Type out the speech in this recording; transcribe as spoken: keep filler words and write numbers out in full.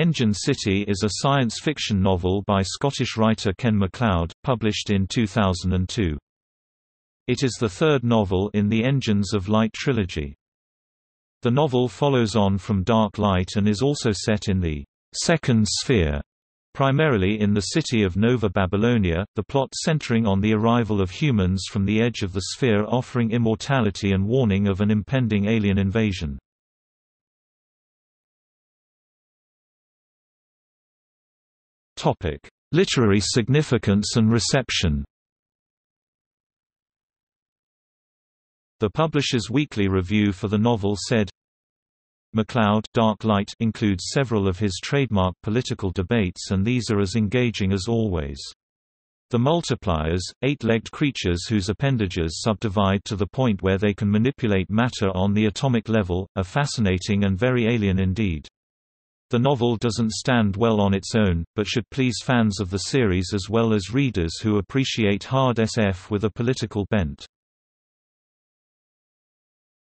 Engine City is a science fiction novel by Scottish writer Ken MacLeod, published in two thousand two. It is the third novel in the Engines of Light trilogy. The novel follows on from Dark Light and is also set in the Second Sphere, primarily in the city of Nova Babylonia, the plot centering on the arrival of humans from the edge of the sphere, offering immortality and warning of an impending alien invasion. Topic: Literary significance and reception. The publisher's weekly review for the novel said, MacLeod, Dark Light includes several of his trademark political debates, and these are as engaging as always. The multipliers, eight-legged creatures whose appendages subdivide to the point where they can manipulate matter on the atomic level, are fascinating and very alien indeed. The novel doesn't stand well on its own, but should please fans of the series as well as readers who appreciate hard S F with a political bent.